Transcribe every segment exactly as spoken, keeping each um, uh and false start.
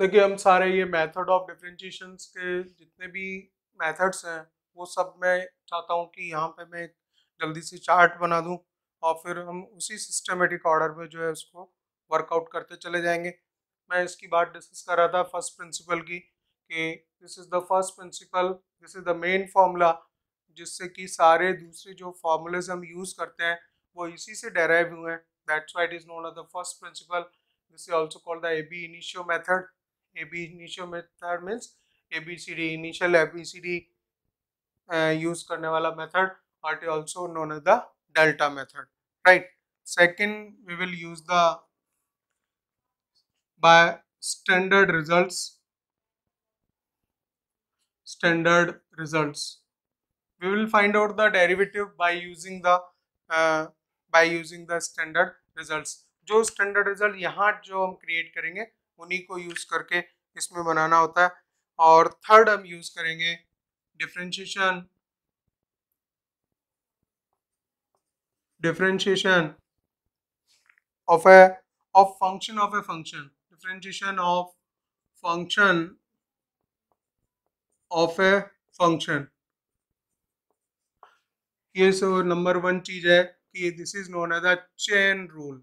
देखिए हम सारे ये मेथड ऑफ डिफरेंशिएशन के जितने भी मेथड्स हैं वो सब मैं चाहता हूँ कि यहाँ पे मैं जल्दी से चार्ट बना दूँ और फिर हम उसी सिस्टमेटिक ऑर्डर पे जो है उसको वर्कआउट करते चले जाएंगे। मैं इसकी बात डिस्कस कर रहा था फर्स्ट प्रिंसिपल की कि this is the first principle, this is the main formula जिससे कि सारे दूसरे जो फार्मूलेज हम यूज़ करते हैं वो इसी से डेराइव हुए हैं। That's why it is known as the first principle. This is also called the A B initio method. A B initio method means A B C D initial A B C D use करने वाला method. R T also known as the delta method, right. Second we will use the by standard results, standard results we will find out the derivative by using the uh, by using the standard results। जो standard result यहाँ जो हम create करेंगे उन्हीं को use करके इसमें बनाना होता है। और third हम use करेंगे differentiation, differentiation of a of function of a function differentiation of function of a function। ये सो नंबर वन चीज है कि this is known as a chain rule.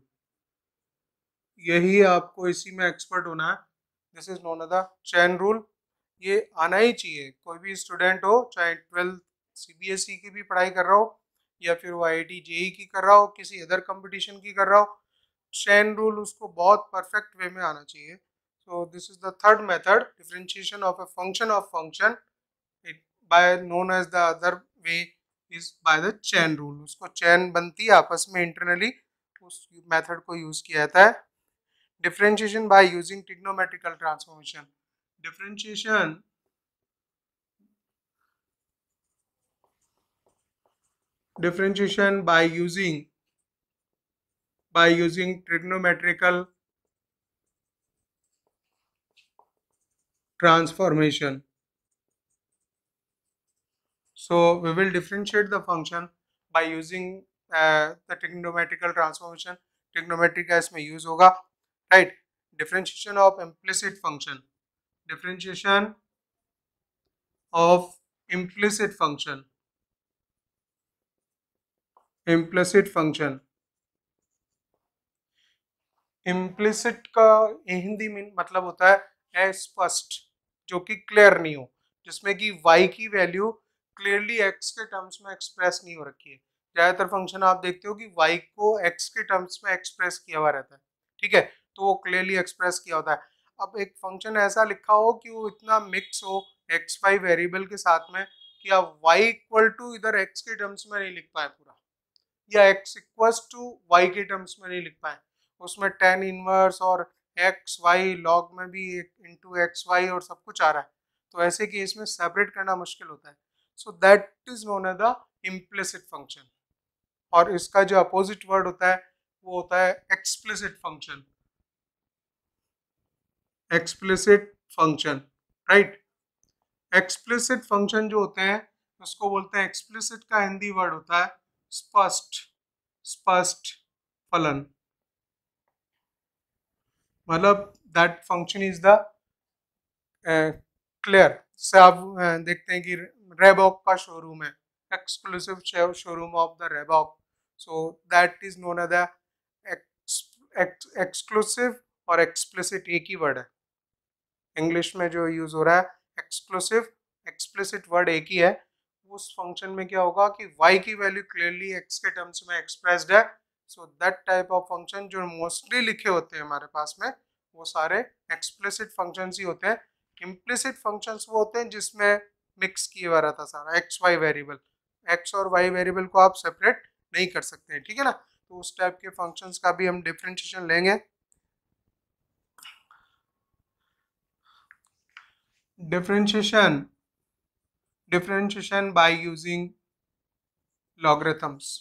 यही आपको इसी में एक्सपर्ट होना है। This is known as a chain rule. ये आना ही चाहिए, कोई भी स्टूडेंट हो, चाहे ट्वेल्थ सीबीएसई की भी पढ़ाई कर रहा हो या फिर वो आईआईटी जेईई की कर रहा हो, किसी अदर कंपटीशन की कर रहा हो, चेन रूल उसको बहुत परफेक्ट वे में आना चाहिए। So this is the third method, differentiation of a function of function it by known as the other way is by the chain rule. उसको चेन बनती है आपस में इंटरनली, उस मेथड को यूज किया जाता है। Differentiation by using trigonometrical transformation. Differentiation differentiation by using by using trigonometrical transformation। So we will differentiate the function by using uh, the trigonometrical transformation। Trigonometry का इसमें use होगा, right। Differentiation of implicit function, differentiation of implicit function, implicit function। Implicit का हिंदी में मतलब होता है अस्पष्ट, जो कि क्लियर नहीं हो, जिसमें कि वाई की वैल्यू क्लियरली एक्स के टर्म्स में एक्सप्रेस नहीं हो रखी है। ज़्यादातर फंक्शन आप देखते हो कि वाई को एक्स के टर्म्स में एक्सप्रेस किया हुआ रहता है, ठीक है, तो वो क्लियरली एक्सप्रेस किया होता है। अब एक फंक्शन ऐसा लिखा हो कि वो इतना मिक्स हो एक्स वाई वेरिएबल के साथ में कि आप वाई इक्वल टू इधर एक्स के टर्म्स में नहीं लिख पाए पूरा, या एक्स इक्वल्स टू वाई के टर्म्स में नहीं लिख पाए। उसमें टेन इनवर्स और एक्स वाई लॉग में भी इंटू एक्स वाई और सब कुछ आ रहा है, तो ऐसे केस में सेपरेट करना मुश्किल होता है। So that is known as the implicit function. और इसका जो अपोजिट वर्ड होता है वो होता है explicit function, explicit function, right. Explicit function जो होते हैं उसको बोलते हैं, एक्सप्लिसिट का हिंदी वर्ड होता है स्पष्ट, स्पष्ट फलन, मतलब that function is the clear. से आप uh, देखते हैं कि रेबॉक का शोरूम है, exclusive showroom of the Reebok. So that is known as the exclusive. और एक्सप्लिसिट एक ही वर्ड है इंग्लिश में जो यूज हो रहा है, एक्सक्लूसिव एक्सप्लिसिट वर्ड एक ही है। उस फंक्शन में क्या होगा कि वाई की वैल्यू क्लियरली एक्स के टर्म्स में एक्सप्रेस्ड है। So that type of function जो मोस्टली लिखे होते हैं हमारे पास में वो सारे एक्सप्लिसिट फंक्शंस ही होते हैं। इम्प्लिसिट फंक्शंस वो होते हैं जिसमें मिक्स किया हुआ रहता सारा एक्स वाई वेरिएबल। एक्स और वाई वेरिएबल को आप सेपरेट नहीं कर सकते हैं, ठीक है ना, तो उस टाइप के फंक्शंस का भी हम डिफरेंशिएशन लेंगे। Differentiation differentiation by using logarithms.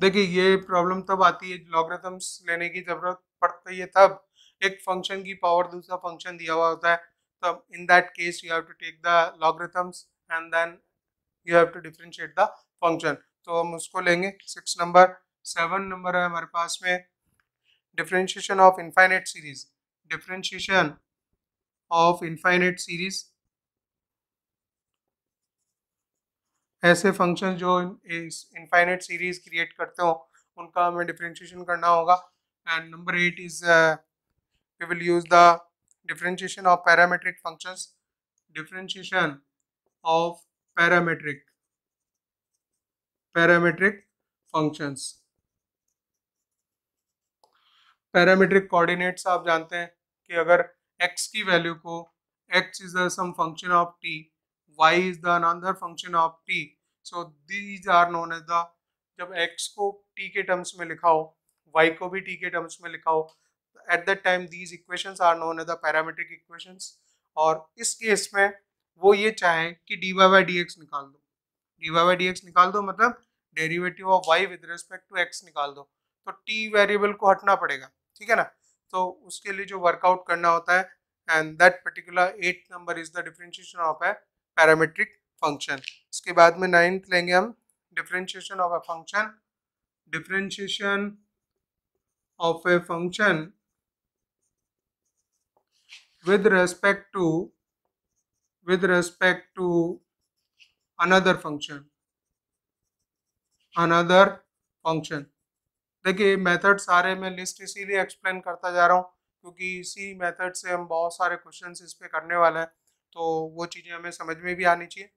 देखिए ये प्रॉब्लम तब आती है, लॉगरिथम्स लेने की जरूरत पड़ती है तब एक फंक्शन की पावर दूसरा फंक्शन दिया हुआ होता है, तब in that case you have to take the logarithms and then you have to differentiate the function. तो हम उसको लेंगे। सिक्स नंबर सेवन नंबर है हमारे पास में differentiation of infinite series, differentiation of infinite series, ऐसे फंक्शन जो इस इनफाइनेट सीरीज क्रिएट करते हो उनका हमें डिफरेंशिएशन करना होगा। And number eight is we will use the differentiation of parametric functions, differentiation of parametric parametric functions. Parametric coordinates आप जानते हैं कि अगर x की वैल्यू को x is the some function of t, y is the another function of t, so these are known as the. जब x को t के टर्म्स में लिखा हो, y को भी t के टर्म्स में लिखा हो, at that time these equations are known as the parametric equations. और इस केस में वो ये चाहे कि dy by dx निकाल दो, dy by dx निकाल दो मतलब derivative of y with respect to x निकाल दो, तो t वेरिएबल को हटना पड़ेगा, ठीक है ना। तो उसके लिए जो वर्कआउट करना होता है, and that particular eight number is the differentiation of a parametric function. इसके बाद में नाइन्थ लेंगे हम differentiation of a function, differentiation of a function with respect to with respect to another function, another function. देखिए method सारे में list इसीलिए explain करता जा रहा हूँ क्योंकि इसी मेथड से हम बहुत सारे क्वेश्चंस इस पे करने वाले हैं, तो वो चीज़ें हमें समझ में भी आनी चाहिए।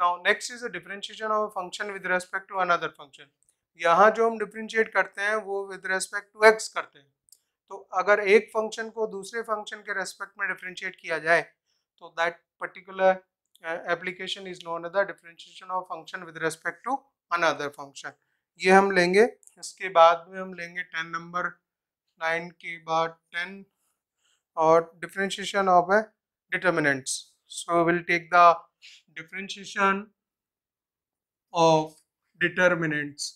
Now next is the differentiation of a function with respect to another function. यहाँ जो हम डिफरेंशिएट करते हैं वो विद रेस्पेक्ट टू एक्स करते हैं, तो अगर एक फंक्शन को दूसरे फंक्शन के रेस्पेक्ट में डिफरेंशिएट किया जाए तो that particular application is known as the differentiation of function with respect to another function. ये हम लेंगे। इसके बाद में हम लेंगे टेन नंबर, नाइन के बाद टेन, और differentiation of a determinants. So will take the differentiation of determinants.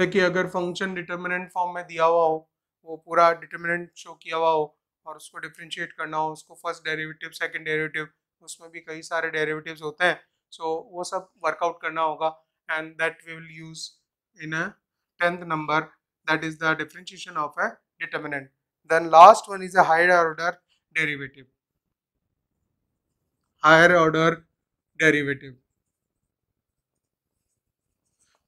देखिए अगर फंक्शन डिटर्मिनेंट फॉर्म में दिया हुआ हो, वो पूरा डिटर्मिनेंट शो किया हुआ हो और उसको डिफरेंशिएट करना हो, उसको फर्स्ट डेरिवेटिव, सेकंड डेरिवेटिव, उसमें भी कई सारे डेरिवेटिव्स होते हैं, सो so, वो सब वर्कआउट करना होगा। And that we will use in a tenth number, that is the differentiation of a determinant. Then last one is a higher order derivative, higher order derivative.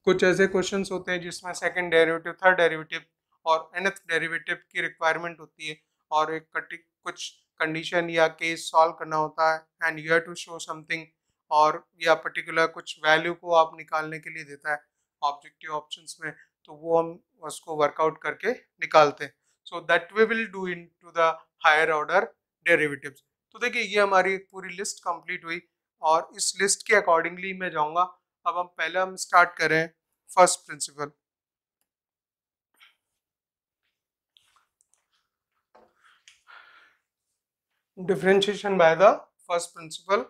कुछ ऐसे क्वेश्चंस होते हैं जिसमें सेकंड डेरिवेटिव, थर्ड डेरिवेटिव और nth derivative की requirement होती है और एक कुछ कंडीशन या केस सॉल्व करना होता है, and you have to show something, और या पर्टिकुलर कुछ वैल्यू को आप निकालने के लिए देता है ऑब्जेक्टिव ऑप्शंस में, तो वो हम उसको वर्कआउट करके निकालते हैं। So that we will do in to the higher order derivatives. तो देखिए ये हमारी पूरी लिस्ट कंप्लीट हुई और इस लिस्ट के अकॉर्डिंगली मैं जाऊँगा। अब हम पहले हम स्टार्ट करें first principle. Differentiation by the first principle.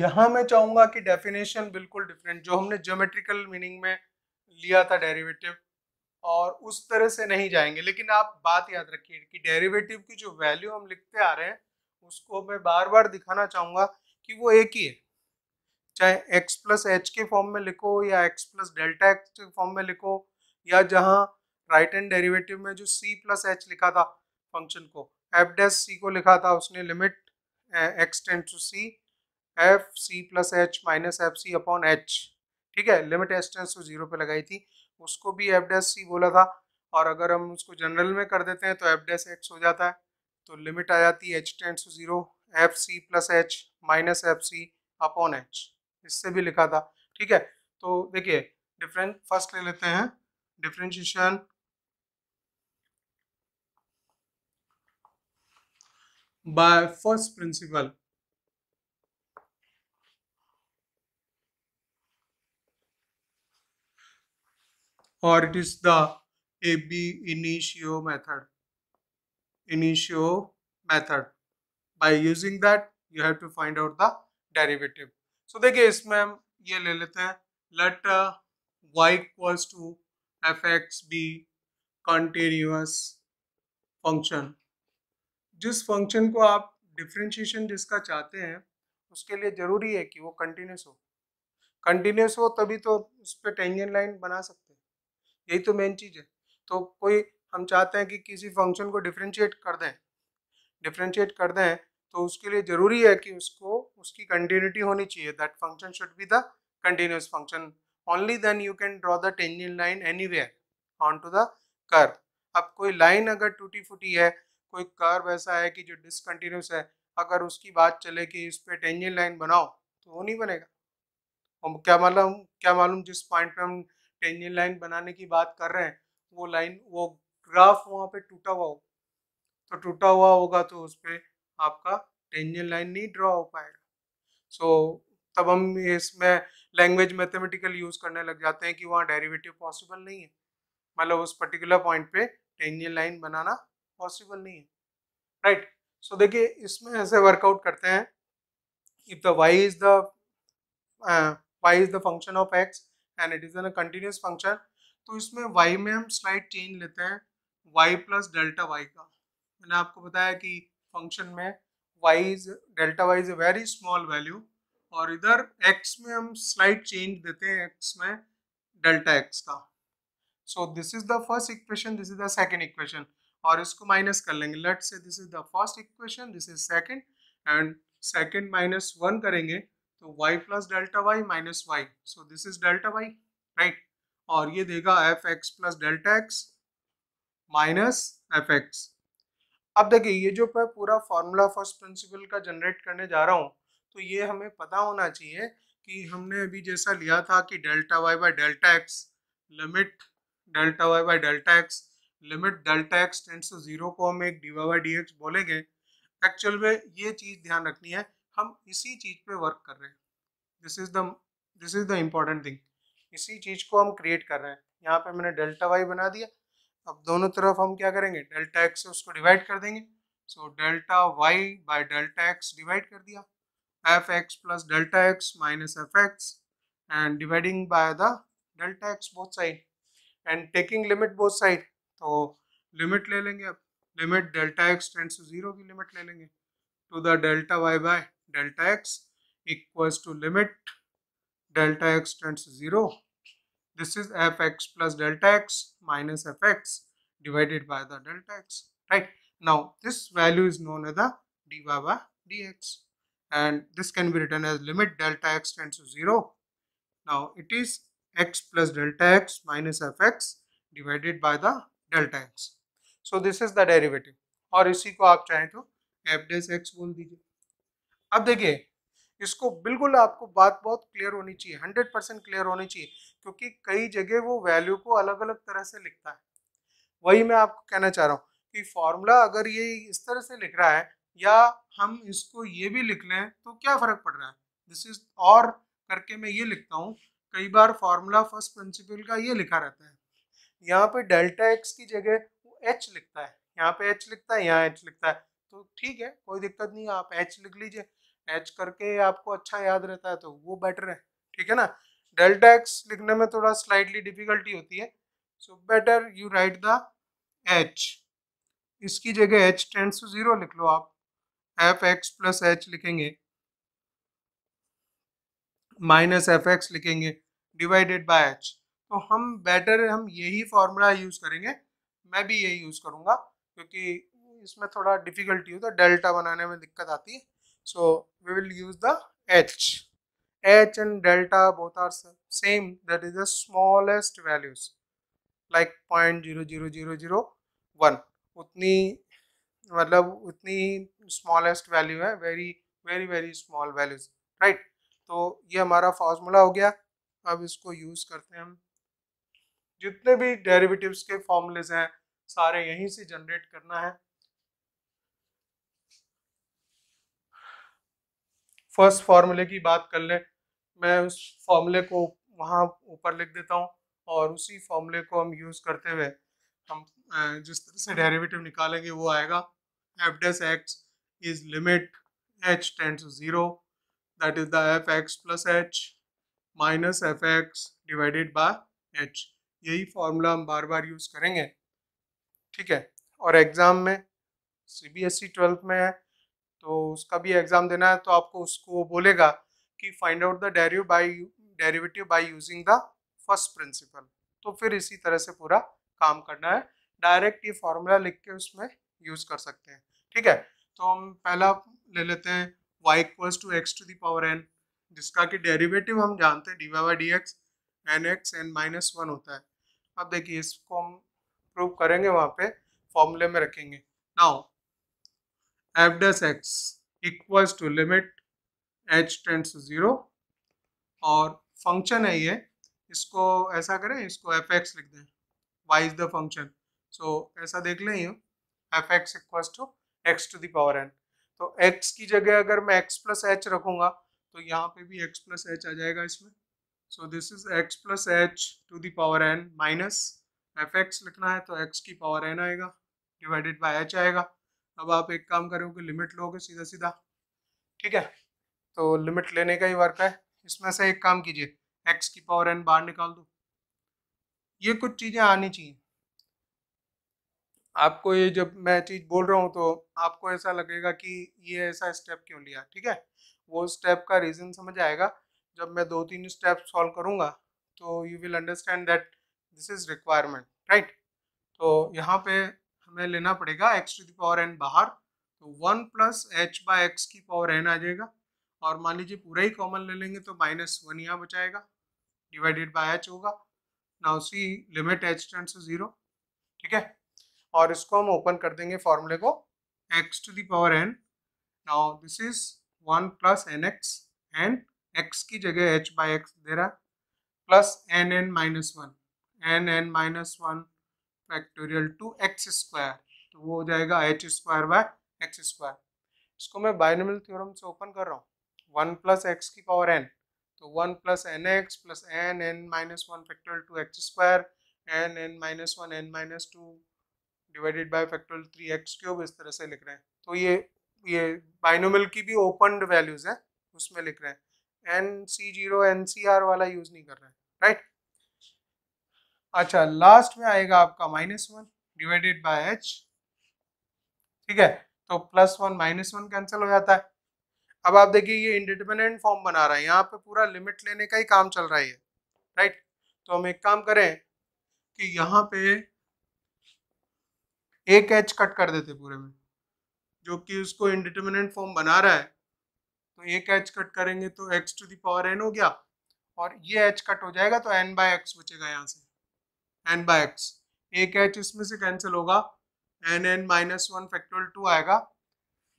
यहां मैं चाहूंगा कि डेफिनेशन बिल्कुल डिफरेंट, जो हमने ज्योमेट्रिकल मीनिंग में लिया था डेरिवेटिव, और उस तरह से नहीं जाएंगे। लेकिन आप बात याद रखिए कि डेरिवेटिव की जो वैल्यू हम लिखते आ रहे हैं उसको मैं बार बार दिखाना चाहूँगा कि वो एक ही है, चाहे x प्लस एच के फॉर्म में लिखो या x प्लस डेल्टा एक्स के फॉर्म में लिखो, या जहाँ राइट हैंड डेरिवेटिव में जो c प्लस एच लिखा था फंक्शन को, f डैश c को लिखा था उसने limit x tend to c, f c plus h minus f c upon h, ठीक है, limit h tends to zero पे लगाई थी, उसको भी f डैश c बोला था। और अगर हम उसको जनरल में कर देते हैं तो f डैश x हो जाता है, तो लिमिट आ जाती है h tends to zero f c plus h minus f c upon h, इससे भी लिखा था, ठीक है। तो देखिए डिफरेंट फर्स्ट ले लेते हैं डिफरेंशिएशन बाय फर्स्ट प्रिंसिपल। और it is the A B initio method, initio method, by using that you have to find out the derivative. So देखिए इसमें हम ये ले लेते हैं, let uh, y equals to fx be continuous function। जिस function को आप डिफरेंशिएशन जिसका चाहते हैं उसके लिए ज़रूरी है कि वो कंटिन्यूस हो, कंटिन्यूस हो तभी तो उस पर टेंजेंट लाइन बना सकते हैं, यही तो मेन चीज़ है। तो कोई हम चाहते हैं कि किसी फंक्शन को डिफ्रेंशिएट कर दें डिफ्रेंशिएट कर दें तो उसके लिए ज़रूरी है कि उसको उसकी कंटिन्यूटी होनी चाहिए। That function should be the continuous function, only then you can draw the tangent line anywhere on to the curve. अब कोई लाइन अगर टूटी फूटी है, कोई कर्व ऐसा है कि जो डिसकंटिन्यूस है, अगर उसकी बात चले कि इस पर टेंजेंट लाइन बनाओ तो वो नहीं बनेगा। हम क्या मालूम क्या मालूम जिस पॉइंट पे हम टेंजेंट लाइन बनाने की बात कर रहे हैं वो लाइन वो ग्राफ वहाँ पे टूटा हुआ हो, तो टूटा हुआ होगा तो उस पर आपका टेंजेंट लाइन नहीं ड्रॉ हो पाएगा। सो so, तब हम इसमें लैंग्वेज मैथमेटिकल यूज़ करने लग जाते हैं कि वहाँ डेरिवेटिव पॉसिबल नहीं है, मतलब उस पर्टिकुलर पॉइंट पे टेंजेंट लाइन बनाना पॉसिबल नहीं है, राइट। सो देखिए इसमें ऐसे वर्कआउट करते हैं, if the y is the y is the function of x and it is an continuous function, तो इसमें वाई में हम स्लाइड चेंज लेते हैं वाई प्लस डेल्टा वाई का। मैंने आपको बताया कि फंक्शन में y is delta y is a very small value, और इधर एक्स में हम स्लाइड चेंज देते हैं एक्स में डेल्टा एक्स का। So this is the first equation, this is the second equation, और इसको माइनस कर लेंगे। Let's say this is the first equation, this is second, and second minus one करेंगे तो y plus delta y minus y, so this is delta y, right. और ये देगा f x plus delta x minus f x. अब देखिए ये जो मैं पूरा फार्मूला फर्स्ट प्रिंसिपल का जनरेट करने जा रहा हूँ, तो ये हमें पता होना चाहिए कि हमने अभी जैसा लिया था कि delta y by delta x limit delta y by delta x limit delta x tends to zero को हम एक d y by d x बोलेंगे। एक्चुअल में ये चीज़ ध्यान रखनी है, हम इसी चीज़ पे वर्क कर रहे हैं, this is the this is the important thing, इसी चीज़ को हम क्रिएट कर रहे हैं। यहाँ पर मैंने डेल्टा वाई बना दिया, अब दोनों तरफ हम क्या करेंगे डेल्टा एक्स से उसको डिवाइड कर देंगे, सो delta y by delta x divide कर दिया, f x plus delta x minus f x, and dividing by the delta x both side and taking limit both side, तो लिमिट ले लेंगे, अब limit delta x tends to zero की limit ले लेंगे to the delta y by delta x equals to limit delta x tends to zero, this is f(x) plus delta x minus f(x) divided by the delta x, right? Now this value is known as the dy by dx, and this can be written as limit delta x tends to zero. Now it is x plus delta x minus f(x) divided by the delta x. So this is the derivative. और इसी को आप चाहें तो f dash x बोल दीजिए। अब देखिए इसको बिल्कुल आपको बात बहुत क्लियर होनी चाहिए, हंड्रेड परसेंट क्लियर होनी चाहिए, क्योंकि कई जगह वो वैल्यू को अलग अलग तरह से लिखता है। वही मैं आपको कहना चाह रहा हूँ कि फॉर्मूला अगर ये इस तरह से लिख रहा है या हम इसको ये भी लिख लें तो क्या फ़र्क पड़ रहा है, दिस इज और करके मैं ये लिखता हूँ। कई बार फार्मूला फर्स्ट प्रिंसिपल का ये लिखा रहता है, यहाँ पे डेल्टा एक्स की जगह वो एच लिखता है, यहाँ पे एच लिखता है, यहाँ एच लिखता है, तो ठीक है कोई दिक्कत नहीं, आप एच लिख लीजिए, एच करके आपको अच्छा याद रहता है तो वो बेटर है, ठीक है ना। डेल्टा एक्स लिखने में थोड़ा स्लाइडली डिफिकल्टी होती है, so better you write the h, इसकी जगह एच टेंड्स टू जीरो लिख लो आप, एफ एक्स प्लस एच लिखेंगे माइनस एफ एक्स लिखेंगे डिवाइडेड बाय एच। तो हम बेटर हम यही फॉर्मूला यूज़ करेंगे, मैं भी यही यूज़ करूँगा क्योंकि इसमें थोड़ा डिफिकल्टी होता है, डेल्टा बनाने में दिक्कत आती है, so we will use the h h and delta both are same, that is the smallest values like zero point zero zero zero zero one, utni matlab utni smallest value hai, very very very small values, right। तो ये हमारा formula हो गया। अब इसको use करते हैं, हम जितने भी डेरिवेटिव्स के फॉर्मूलेस हैं सारे यहीं से जनरेट करना है। फर्स्ट फार्मूले की बात कर ले, मैं उस फार्मूले को वहाँ ऊपर लिख देता हूँ और उसी फार्मूले को हम यूज़ करते हुए हम जिस तरह से डेरिवेटिव निकालेंगे वो आएगा f dash x is limit h tends to zero, that is the f x plus h minus f x divided by h. यही फार्मूला हम बार बार यूज़ करेंगे, ठीक है। और एग्ज़ाम में C B S E twelfth में है तो उसका भी एग्ज़ाम देना है, तो आपको उसको बोलेगा कि find out the deriv by derivative by using the first principle. तो फिर इसी तरह से पूरा काम करना है, डायरेक्ट ये फॉर्मूला लिख के उसमें यूज कर सकते हैं। ठीक है, तो हम पहला ले लेते हैं y equals to x to the power n, जिसका कि डेरिवेटिव हम जानते हैं d y by d x n x n minus one होता है। अब देखिए इसको हम प्रूव करेंगे, वहाँ पे फॉर्मूले में रखेंगे। Now f dash x equals to limit h tends to zero, और फंक्शन है ये, इसको ऐसा करें, इसको एफ एक्स लिख दें, वाई इज द फंक्शन। सो ऐसा देख लें, you f x equals to x to the power n. तो एक्स की जगह अगर मैं एक्स प्लस एच रखूँगा तो यहाँ पे भी एक्स प्लस एच आ जाएगा इसमें। So this is x plus h to the power n minus f x लिखना है तो एक्स की पावर एन आएगा डिवाइडेड बाय एच आएगा। अब आप एक काम करोगे, लिमिट लोगे सीधा सीधा। ठीक है, तो लिमिट लेने का ही वर्क है। इसमें से एक काम कीजिए, एक्स की पावर एन बाहर निकाल दो। ये कुछ चीज़ें आनी चाहिए आपको, ये जब मैं चीज़ बोल रहा हूँ तो आपको ऐसा लगेगा कि ये ऐसा स्टेप क्यों लिया। ठीक है, वो स्टेप का रीज़न समझ आएगा जब मैं दो तीन स्टेप सॉल्व करूँगा, तो you will understand that this is requirement, right. तो यहाँ पे हमें लेना पड़ेगा x to the power n बाहर, तो one plus h by x की पावर एन आ जाएगा, और मान लीजिए पूरा ही कॉमन ले लेंगे तो माइनस वन यहाँ बचाएगा डिवाइडेड बाय एच होगा। Now see limit h tends to zero. ठीक है, और इसको हम ओपन कर देंगे फॉर्मूले को, x to the power n. Now this is one plus n x, n x की जगह एच बाई एक्स दे रहा है, plus n n minus one, n n minus one factorial two x square, तो वो हो जाएगा h square by x square. इसको मैं बाइनोमियल थ्योरम से ओपन कर रहा हूँ, वन प्लस एक्स की पावर एन, तो one plus n x plus n n minus one factorial two x square, n n minus one n minus two divided by factorial three x cube, इस तरह से लिख रहे हैं। तो ये ये बाइनोमियल की भी ओपनड वैल्यूज हैं, उसमें लिख रहे हैं, n C zero n C r वाला यूज नहीं कर रहे हैं, राइट। अच्छा, लास्ट में आएगा आपका minus one divided by h. ठीक है, तो plus one minus one cancel हो जाता है। अब आप देखिए ये इंडिटर्मिनेंट फॉर्म बना रहा है, यहाँ पे पूरा लिमिट लेने का ही काम चल रहा है, राइट। तो हम एक काम करें कि यहाँ पे एक एच कट कर देते पूरे में, जो कि उसको इंडिटर्मिनेंट फॉर्म बना रहा है। तो एक एच कट करेंगे तो x to the power n हो गया, और ये एच कट हो जाएगा तो एन बाय एक्स बचेगा यहाँ से, एन बाय एक्स। एक एच इसमें से कैंसिल होगा, n n minus one factorial two आएगा,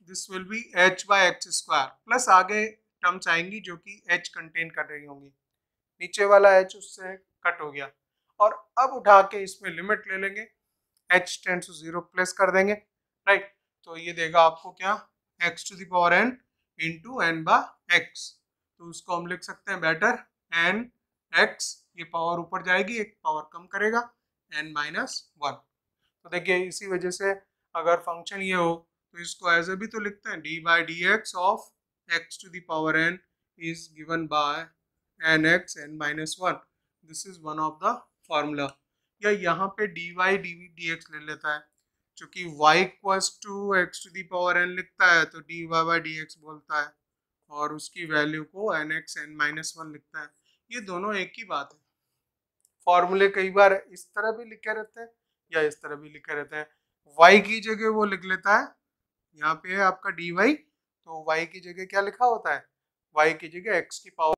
this will be h by x square, plus आगे टर्म्स आएंगी जो कि एच कंटेन कर रही होंगी, नीचे वाला एच उससे कट हो गया। और अब उठा के इसमें लिमिट ले लेंगे, h tends to zero place कर देंगे, राइट। तो ये देगा आपको क्या, x to the power n into n by x. तो उसको हम लिख सकते हैं बेटर, एन एक्स, ये पावर ऊपर जाएगी, एक पावर कम करेगा, एन माइनस वन। तो देखिए इसी वजह से अगर फंक्शन ये हो तो इसको ऐसे भी तो लिखते हैं, d by d x of x to the power n is given by n x n minus one, this is one of the formula. या यहाँ पे d y d d x ले लेता है, चूँकि y equals to x to the power n लिखता है तो d y by d x बोलता है, और उसकी वैल्यू को n x n minus one लिखता है। ये दोनों एक ही बात है, फार्मूले कई बार इस तरह भी लिखे रहते हैं या इस तरह भी लिखे रहते हैं। वाई की जगह वो लिख लेता है, यहाँ पे है आपका डी वाई, तो वाई की जगह क्या लिखा होता है, वाई की जगह एक्स की पावर।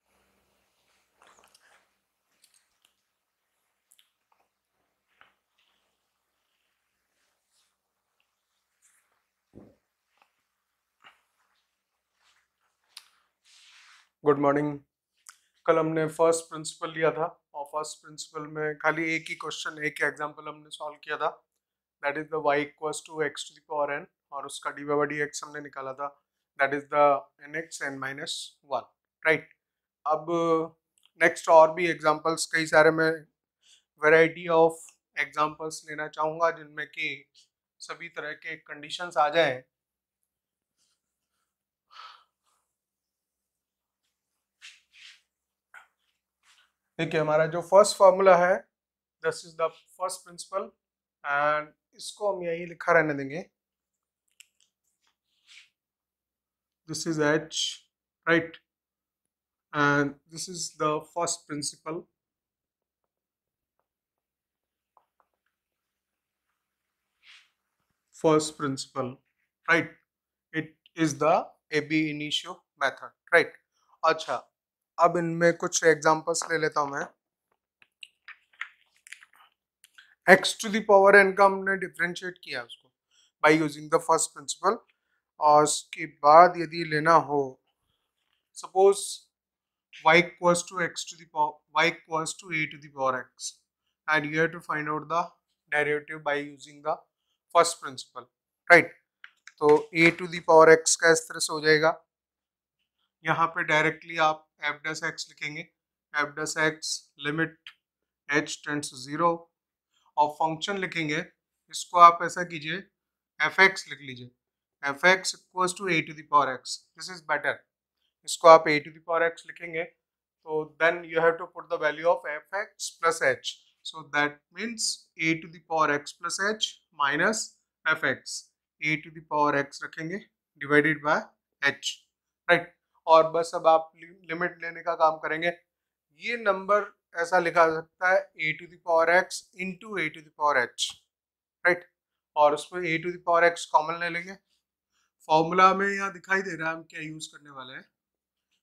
Good morning. कल हमने फर्स्ट प्रिंसिपल लिया था, और फर्स्ट प्रिंसिपल में खाली एक ही क्वेश्चन, एक ही एग्जाम्पल हमने सॉल्व किया था, that is the y equals to x to the power n, और उसका डी बाई डी एक्स हमने निकाला था, that is the n x n minus one, right. अब नेक्स्ट और भी एग्जांपल्स, कई सारे मैं वैरायटी ऑफ एग्जांपल्स लेना चाहूँगा जिनमें कि सभी तरह के कंडीशंस आ जाए। देखिए हमारा जो फर्स्ट फार्मूला है, this is the first principle, and इसको हम यही लिखा रहने देंगे, this is h, right. and this is the first principle. First principle, right? It is the ab initio method, right? अच्छा, अब इनमें कुछ एग्जाम्पल्स ले लेता हूं मैं। X to the power n का हमने डिफरेंशिएट किया उसको by using the first principle, और उसके बाद यदि लेना हो suppose y equals to x to the power y equals to a to the power x, and you have to find out the derivative by using the first principle, right? तो a to the power x का इस तरह से हो जाएगा, यहाँ पे directly आप f dash x लिखेंगे, f dash x limit h tends to zero, और फंक्शन लिखेंगे इसको आप ऐसा कीजिए एफ एक्स लिख लीजिए, f x equals to a to the power x, this is better. इसको आप a to the power x लिखेंगे तो then you have to put the value of f x plus h, so that means a to the power x plus h minus f x, a to the power x रखेंगे divided by h, right. और बस अब आप limit लेने का काम करेंगे। ये नंबर ऐसा लिखा जा सकता है a to the power x into a to the power h, right, और उसमें a to the power x common ले लेंगे। फॉर्मूला में यहाँ दिखाई दे रहा है हम क्या यूज करने वाले हैं,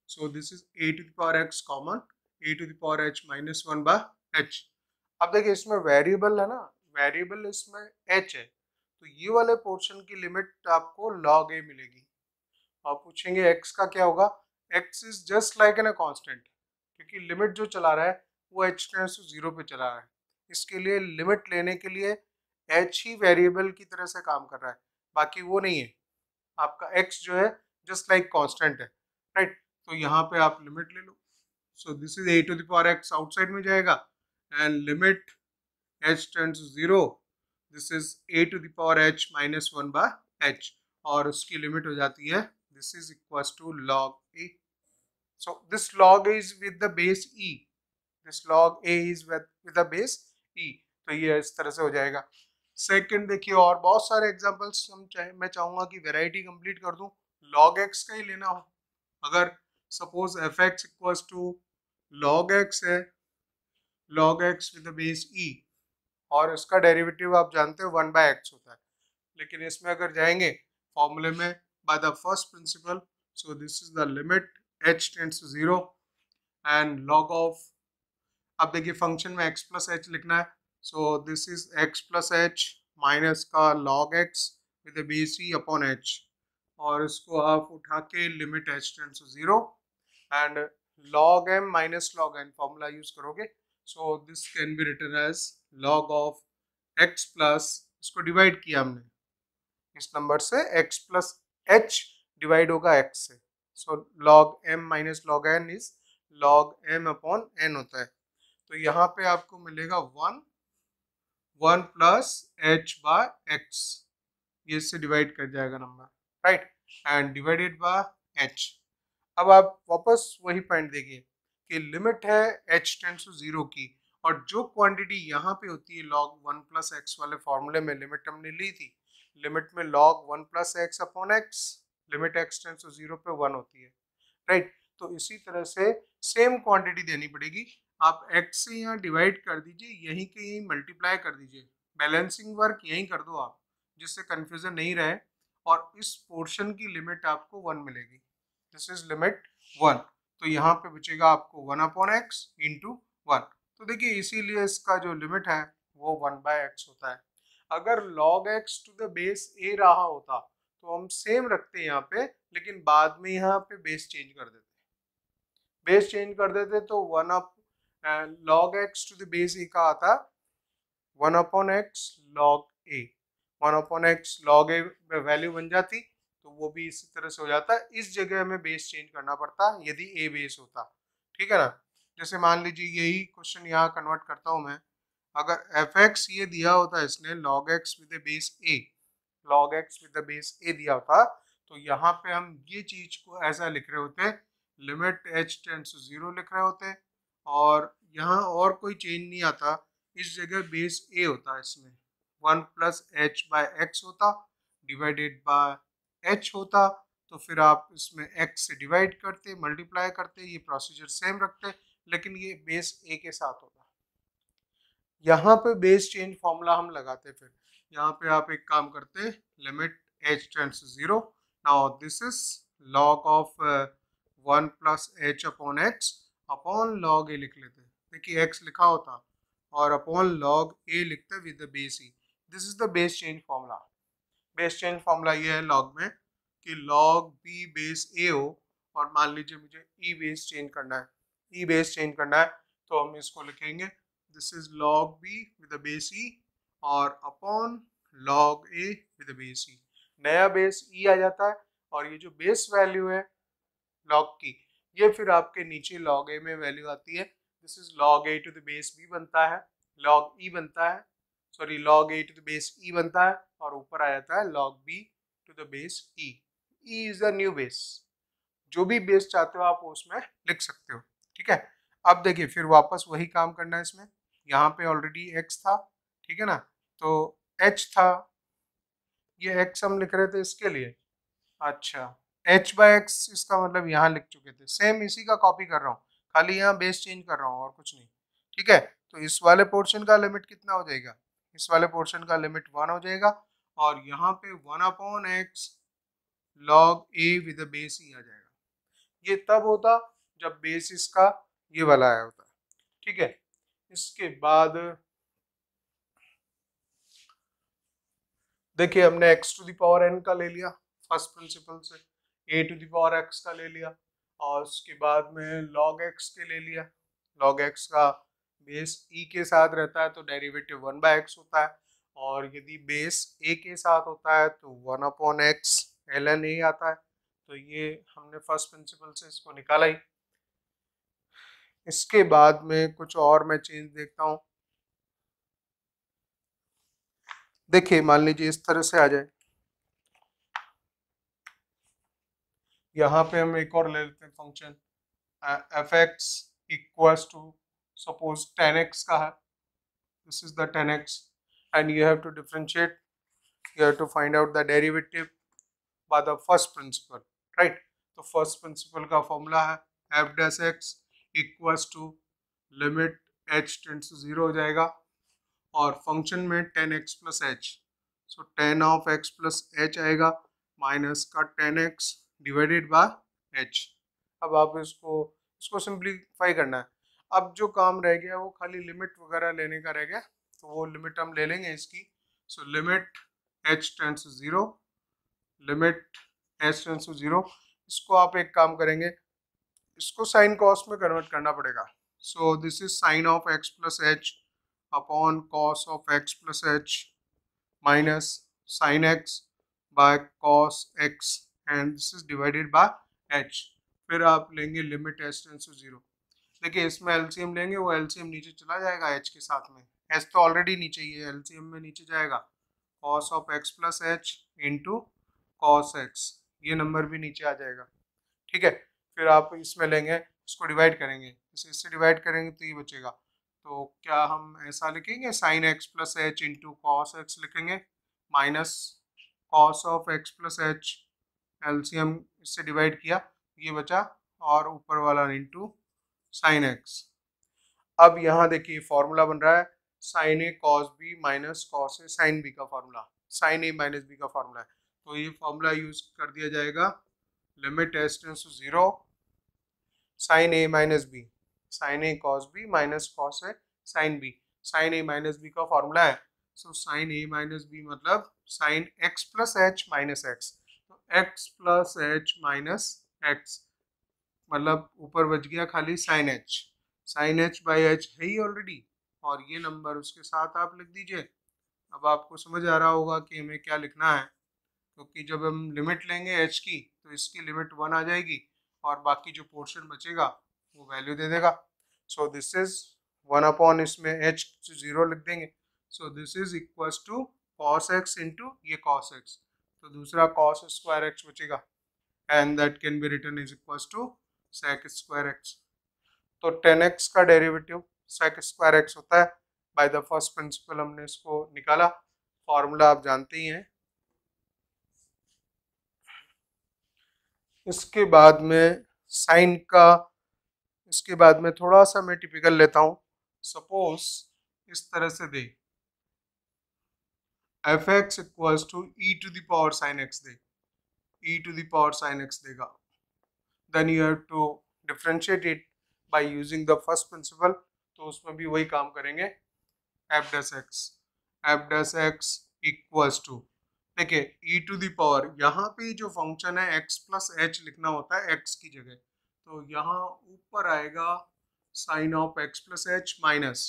so this is a to the power x common a to the power h minus one by h. अब देखिए इसमें वेरिएबल है ना, वेरिएबल इसमें एच है, तो ये वाले पोर्शन की लिमिट आपको लॉग ए मिलेगी। आप पूछेंगे एक्स का क्या होगा, x is just like an a constant, क्योंकि लिमिट जो चला रहा है वो एच टेंड्स टू जीरो पे चला रहा है, इसके लिए लिमिट लेने के लिए एच ही वेरिएबल की तरह से काम कर रहा है, बाकी वो नहीं है। आपका एक्स जो है जस्ट लाइक कांस्टेंट है, राइट। तो यहाँ पे आप लिमिट ले लो, so this is a to the power x outside में जाएगा, and limit h tends to zero this is a to the power h minus one by h, और उसकी लिमिट हो जाती है this is equal to log a. So this log a is with the base e, this log a is with with the base e, तो ये इस तरह से हो जाएगा। सेकंड देखिए और बहुत सारे एग्जांपल्स हम चाहे मैं चाहूँगा कि वैरायटी कंप्लीट कर दूं, लॉग एक्स का ही लेना हो। अगर suppose f x equals to log x है, log x with the base e, और इसका डेरिवेटिव आप जानते हो वन बाय एक्स होता है, लेकिन इसमें अगर जाएंगे फॉर्मूले में by the first principle, so this is the limit h tends to zero and log of, अब देखिए फंक्शन में x प्लस एच लिखना है, so this is x plus h minus का log x with the base e upon h, और इसको आप उठा के limit h tends to zero and log m minus log n formula use करोगे, so this can be written as log of x plus, इसको divide किया हमने इस नंबर से, x प्लस h डिवाइड होगा x से, so log m minus log n is log m upon n होता है। तो यहाँ पे आपको मिलेगा one one plus h by x, ये इससे डिवाइड कर जाएगा number, right, and divided by h. अब आप वापस वही पॉइंट देखिए कि लिमिट है एच टेंड्स टू जीरो की, और जो क्वांटिटी यहाँ पे होती है लॉग वन प्लस एक्स वाले फॉर्मूले में लिमिट हमने ली थी, लिमिट में log one plus x upon x, limit x tends to zero पे वन होती है, राइट। तो इसी तरह से सेम क्वांटिटी देनी पड़ेगी, आप x से यहाँ डिवाइड कर दीजिए, यहीं के यहीं मल्टीप्लाई कर दीजिए, बैलेंसिंग वर्क यहीं कर दो आप, जिससे कन्फ्यूजन नहीं रहे, और इस पोर्शन की लिमिट आपको वन मिलेगी, दिस इज लिमिट वन। तो यहाँ पे बचेगा आपको one upon x into one, तो देखिए इसीलिए इसका जो लिमिट है वो वन बाय एक्स होता है। अगर log x to the base a रहा होता तो हम सेम रखते यहाँ पे, लेकिन बाद में यहाँ पे बेस चेंज कर देते, बेस चेंज कर देते तो one up log x to the base a का आता one upon x log a, one upon x log a value बन जाती, तो वो भी इसी तरह से हो जाता। इस जगह हमें बेस चेंज करना पड़ता यदि ए बेस होता, ठीक है ना। जैसे मान लीजिए यही क्वेश्चन यहाँ कन्वर्ट करता हूँ मैं, अगर एफ एक्स ये दिया होता इसने log x with the base a, log x with the base a दिया होता, तो यहाँ पे हम ये चीज को ऐसा लिख रहे होते, limit h tends to zero लिख रहे होते, और यहाँ और कोई चेंज नहीं आता, इस जगह बेस ए होता, इसमें one plus h by x होता डिवाइडेड बाय एच होता, तो फिर आप इसमें एक्स से डिवाइड करते, मल्टीप्लाई करते, ये प्रोसीजर सेम रखते, लेकिन ये बेस ए के साथ होगा। यहाँ पे बेस चेंज फॉर्मूला हम लगाते, फिर यहाँ पे आप एक काम करते, limit h tends to zero, now this is log of one plus h upon x upon log a लिख लेते, देखिए एक्स लिखा होता और अपॉन लॉग ए लिखते with the base e. This is the base change formula. Base change formula ये है log में कि लॉग बी बेस ए हो और मान लीजिए मुझे ई बेस चेंज करना है, ई बेस चेंज करना है तो हम इसको लिखेंगे this is log b with the base e और upon log a with the base e. नया बेस ई आ जाता है और ये जो बेस वैल्यू है लॉग की ये फिर आपके नीचे लॉग ए में वैल्यू आती है। This is log a to the base b बनता है, लॉग ई बनता है, sorry log a to the base e बनता है और ऊपर आ जाता है log b to the base e. E is the new base, जो भी बेस चाहते हो आप उसमें लिख सकते हो, ठीक है। अब देखिए फिर वापस वही काम करना है इसमें, यहाँ पे ऑलरेडी एक्स था, ठीक है ना, तो एच था, ये एक्स हम लिख रहे थे इसके लिए, अच्छा एच बाई एक्स इसका मतलब यहाँ लिख चुके थे, सेम इसी का कॉपी कर रहा हूँ, खाली यहाँ बेस चेंज कर रहा हूँ और कुछ नहीं, ठीक है। तो इस वाले पोर्शन का लिमिट कितना हो जाएगा, इस वाले पोर्शन का लिमिट वन हो जाएगा और यहाँ पे one upon x log a with base e आ जाएगा। ये तब होता जब बेस इसका ये वाला आया होता, ठीक है। इसके बाद देखिए हमने x to the power n का ले लिया फर्स्ट प्रिंसिपल से, a to the power x का ले लिया और उसके बाद में लॉग एक्स के ले लिया, लॉग एक्स का बेस ई के साथ रहता है तो डेरिवेटिव वन बाई एक्स होता है और यदि बेस ए के साथ होता है तो one upon x l n a आता है, तो ये हमने फर्स्ट प्रिंसिपल से इसको निकाला ही। इसके बाद में कुछ और मैं चेंज देखता हूँ, देखिए मान लीजिए इस तरह से आ जाए, यहाँ पे हम एक और ले लेते हैं function f x equals to suppose tan x का है, this is the tan x and you have to differentiate, you have to find out the derivative by the first principle, right. तो फर्स्ट प्रिंसिपल का formula है f dash x equals to limit h tends to zero हो जाएगा और function में tan x plus h, so tan of x plus h आएगा minus का ten x divided by h. अब आप इसको इसको सिंप्लीफाई करना है, अब जो काम रह गया वो खाली लिमिट वगैरह लेने का रह गया, तो वो लिमिट हम ले लेंगे इसकी। So limit h tends to zero, limit h tends to zero, इसको आप एक काम करेंगे, इसको साइन कॉस में कन्वर्ट करना पड़ेगा, so this is sine of x plus h upon cos of x plus h minus sine x by cos x and this is divided by h. फिर आप लेंगे limit h tends to zero, देखिए इसमें LCM लेंगे, वो LCM नीचे चला जाएगा एच के साथ में, एच तो ऑलरेडी नीचे ही है, एलसीएम में नीचे जाएगा, cos of x plus h into cos x, ये नंबर भी नीचे आ जाएगा, ठीक है। फिर आप इसमें लेंगे, इसको डिवाइड करेंगे, इसे इससे डिवाइड करेंगे तो ये बचेगा, तो क्या हम ऐसा लिखेंगे sine x plus h into cos x लिखेंगे minus cos of x plus h, LCM इससे डिवाइड किया ये बचा और ऊपर वाला इंटू साइन एक्स। अब यहाँ देखिए फॉर्मूला बन रहा है sine a cos b minus cos a sine b का formula, sine a minus b का फॉर्मूला है, तो ये फॉर्मूला यूज कर दिया जाएगा limit h tends to zero sine a minus b, sine a cos b minus cos a sine b, sine a minus b का formula है, so sine a minus b मतलब sine x plus h minus x, तो x plus h minus x मतलब ऊपर बच गया खाली sine h, sine h by h है ही ऑलरेडी और ये नंबर उसके साथ आप लिख दीजिए। अब आपको समझ आ रहा होगा कि हमें क्या लिखना है, क्योंकि जब हम लिमिट लेंगे एच की तो इसकी लिमिट वन आ जाएगी और बाकी जो पोर्शन बचेगा वो वैल्यू दे देगा, so this is one upon इसमें एच जीरो लिख देंगे, so this is equals to cos x into ये कॉस एक्स, तो दूसरा कॉस स्क्वायर एक्स बचेगा and that can be written is equals to sec square x, तो tan x का derivative sec square x होता है, बाय द फर्स्ट प्रिंसिपल हमने इसको निकाला, फॉर्मूला आप जानते ही हैं। इसके बाद में साइन का, इसके बाद में थोड़ा सा मैं टिपिकल लेता हूँ। सपोज इस तरह से दे f x equals to e to the power sine x दे, e to the power sine x देगा। Then you have to differentiate it by using the first principle, तो उसमें भी वही काम करेंगे। F dash x, f dash x equals to, देखिए e to the power, यहाँ पे जो फंक्शन है x प्लस एच लिखना होता है x की जगह, तो यहाँ ऊपर आएगा sine of x plus h minus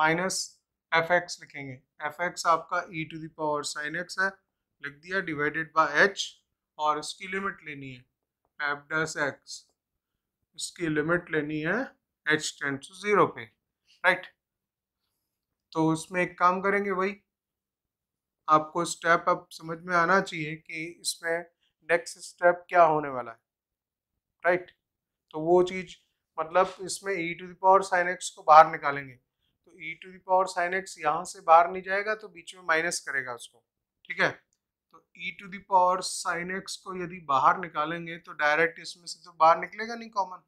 minus f x लिखेंगे। एफ एक्स आपका e to the power sine x है, लिख दिया डिवाइडेड बाय h, और इसकी लिमिट लेनी है f डस x, इसकी लिमिट लेनी है h टेंड्स टू जीरो पे, राइट। तो उसमें एक काम करेंगे वही, आपको स्टेप अब समझ में आना चाहिए कि इसमें नेक्स्ट स्टेप क्या होने वाला है, राइट right? तो वो चीज़ मतलब इसमें e to the power sine x को बाहर निकालेंगे, तो e to the power sine x यहाँ से बाहर नहीं जाएगा तो बीच में माइनस करेगा उसको, ठीक है। तो e to the power sine x को यदि बाहर निकालेंगे तो डायरेक्ट इसमें से तो बाहर निकलेगा नहीं कॉमन,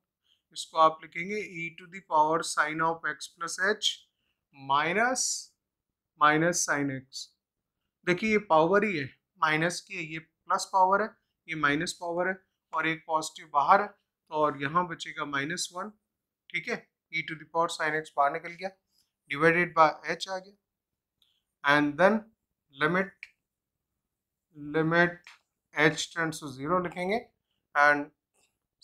इसको आप लिखेंगे e to the power sine of x plus h minus minus sine x. देखिए ये पावर ही है, माइनस की है, ये प्लस पावर है, ये माइनस पावर है, और एक पॉजिटिव बाहर है, और यहाँ बचेगा माइनस वन, ठीक है। E to the power sine x बाहर निकल गया, डिवाइडेड बाय एच आ गया, and then limit limit h tends to zero लिखेंगे, and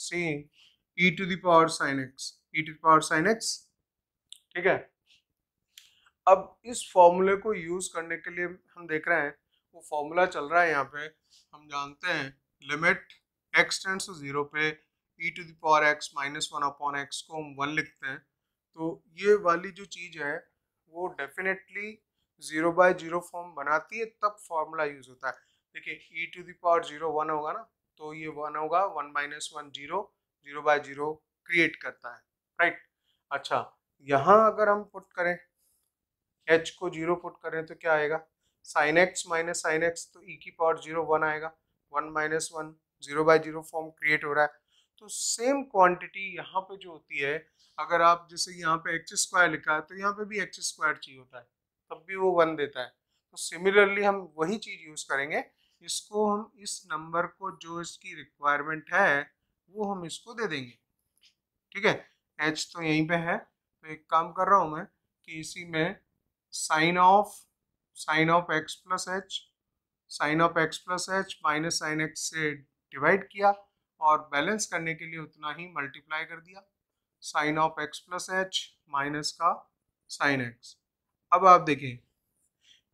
see e to the power sine x, e to the power sine x, ठीक है। अब इस फॉर्मूले को यूज़ करने के लिए हम देख रहे हैं वो फॉर्मूला चल रहा है यहाँ पे, हम जानते हैं limit x tends to zero पे e to the power x minus one upon x को हम वन लिखते हैं, तो ये वाली जो चीज़ है वो definitely zero by zero form बनाती है, तब फॉर्मूला यूज़ होता है। देखिए e to the power zero one होगा ना, तो ये वन होगा, one minus one zero, zero by zero create करता है, राइट। अच्छा यहाँ अगर हम पुट करें h को जीरो पुट करें तो क्या आएगा, sine x minus sine x, तो e की पावर जीरो वन आएगा, one minus one zero by zero form create हो रहा है। तो सेम क्वांटिटी यहाँ पे जो होती है, अगर आप जैसे यहाँ पे एक्स स्क्वायर लिखा है तो यहाँ पे भी एक्स स्क्वायर चाहिए होता है, तब भी वो वन देता है। तो सिमिलरली हम वही चीज़ यूज़ करेंगे, इसको हम इस नंबर को जो इसकी रिक्वायरमेंट है वो हम इसको दे देंगे, ठीक है। एच तो यहीं पर है, तो एक काम कर रहा हूँ मैं कि इसी में sine of sine of x plus h sine of x plus h minus sine x से डिवाइड किया, और बैलेंस करने के लिए उतना ही मल्टीप्लाई कर दिया, sine of x plus h minus का साइन एक्स। अब आप देखिए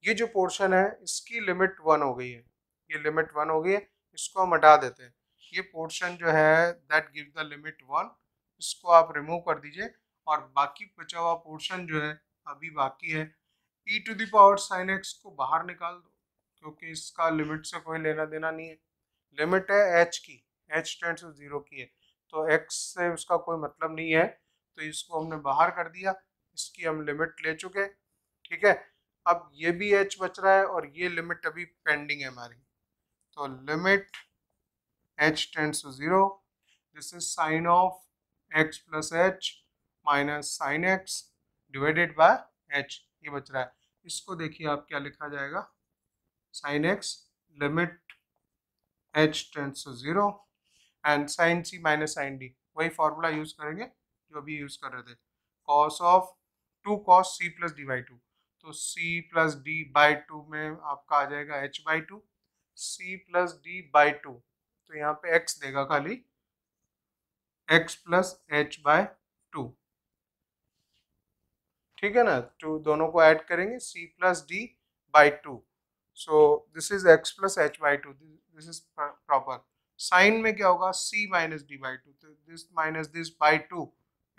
ये जो पोर्शन है इसकी लिमिट वन हो गई है, ये लिमिट वन हो गई है, इसको हम हटा देते हैं। ये पोर्शन जो है that give the limit one, इसको आप रिमूव कर दीजिए, और बाकी बचा हुआ पोर्शन जो है अभी बाकी है, e to the power sine x को बाहर निकाल दो, क्योंकि इसका लिमिट से कोई लेना देना नहीं है, लिमिट है h की, h टेंड्स टू जीरो की है, तो x से उसका कोई मतलब नहीं है, तो इसको हमने बाहर कर दिया, इसकी हम लिमिट ले चुके, ठीक है। अब ये भी h बच रहा है और ये लिमिट अभी पेंडिंग है हमारी, तो limit h tends to zero, this is sine of x plus h minus sine x divided by h, ये बच रहा है। इसको देखिए आप क्या लिखा जाएगा, sine x limit h tends to zero and sine c minus sine d, वही फार्मूला यूज़ करेंगे जो अभी यूज़ कर रहे थे, cos of two cos c plus d by two, तो c plus d by two में आपका आ जाएगा h by two, c plus d by two, तो यहाँ पे x देगा खाली, x plus h by two, ठीक है ना। टू दोनों को ऐड करेंगे, c plus d by two, so this is x plus h by two, this is proper. Sine में क्या होगा, c minus d by two, तो this minus this by two,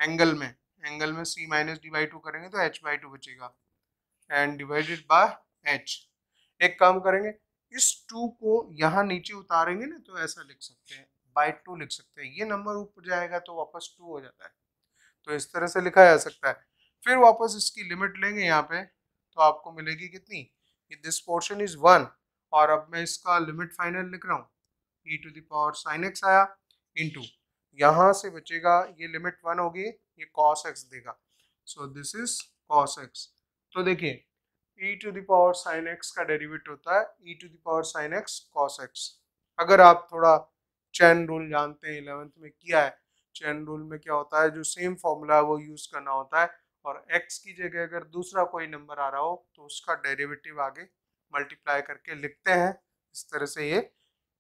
angle में एंगल में c minus d by two करेंगे तो h by two बचेगा, and divided by h। एक काम करेंगे, इस टू को यहाँ नीचे उतारेंगे ना, तो ऐसा लिख सकते हैं, बाई टू लिख सकते हैं, ये नंबर ऊपर जाएगा तो वापस टू हो जाता है, तो इस तरह से लिखा जा सकता है। फिर वापस इसकी लिमिट लेंगे यहाँ पे, तो आपको मिलेगी कितनी, दिस पोर्शन इज वन, और अब मैं इसका लिमिट फाइनल लिख रहा हूँ, e to the power sine x आया इंटू यहाँ से बचेगा ये लिमिट वन होगी, ये कॉस एक्स देगा, so this is cos x. तो देखिए e to the power sine x का डेरिवेटिव होता है e to the power sine x cos x. अगर आप थोड़ा चैन रूल जानते हैं, इलेवेंथ में किया है, चैन रूल में क्या होता है जो सेम फॉर्मूला है वो यूज़ करना होता है और x की जगह अगर दूसरा कोई नंबर आ रहा हो तो उसका डेरिवेटिव आगे मल्टीप्लाई करके लिखते हैं। इस तरह से ये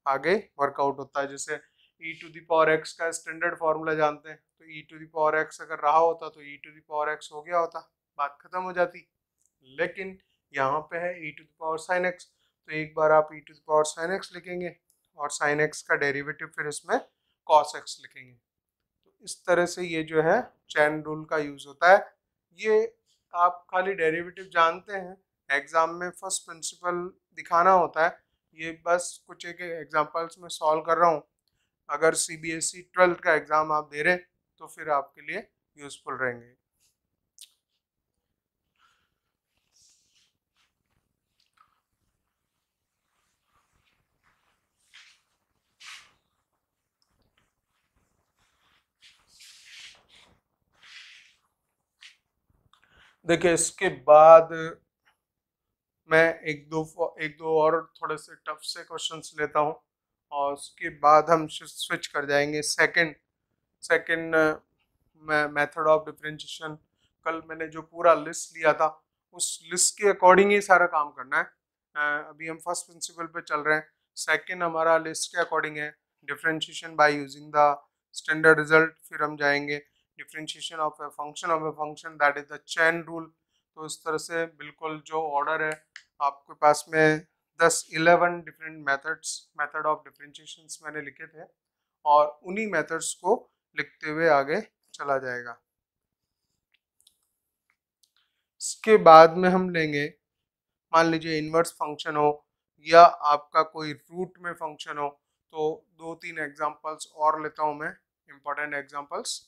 आगे वर्कआउट होता है। जैसे e to the power x का स्टैंडर्ड फार्मूला जानते हैं, तो e to the power x अगर रहा होता तो e to the power x हो गया होता, बात खत्म हो जाती। लेकिन यहाँ पे है e to the power sine x, तो एक बार आप e to the power sine x लिखेंगे और साइन एक्स का डेरिवेटिव फिर इसमें कॉस एक्स लिखेंगे। तो इस तरह से ये जो है चैन रूल का यूज़ होता है। ये आप खाली डेरिवेटिव जानते हैं, एग्ज़ाम में फर्स्ट प्रिंसिपल दिखाना होता है। ये बस कुछ एक एग्जांपल्स में सॉल्व कर रहा हूँ। अगर C B S E twelfth का एग्ज़ाम आप दे रहे हैं तो फिर आपके लिए यूज़फुल रहेंगे। देखिए इसके बाद मैं एक दो एक दो और थोड़े से टफ से क्वेश्चंस लेता हूं और उसके बाद हम स्विच कर जाएंगे second second method of differentiation. कल मैंने जो पूरा लिस्ट लिया था उस लिस्ट के अकॉर्डिंग ही सारा काम करना है। अभी हम फर्स्ट प्रिंसिपल पे चल रहे हैं, सेकंड हमारा लिस्ट के अकॉर्डिंग है differentiation by using the standard result. फिर हम जाएंगे differentiation of a function of a function that is the chain rule. तो इस तरह से बिल्कुल जो ऑर्डर है आपके पास में दस eleven different methods method of differentiations मैंने लिखे थे और उन्हीं मेथड्स को लिखते हुए आगे चला जाएगा। इसके बाद में हम लेंगे, मान लीजिए इन्वर्स फंक्शन हो या आपका कोई रूट में फंक्शन हो, तो दो तीन एग्जांपल्स और लेता हूँ मैं, इम्पोर्टेंट एग्जांपल्स।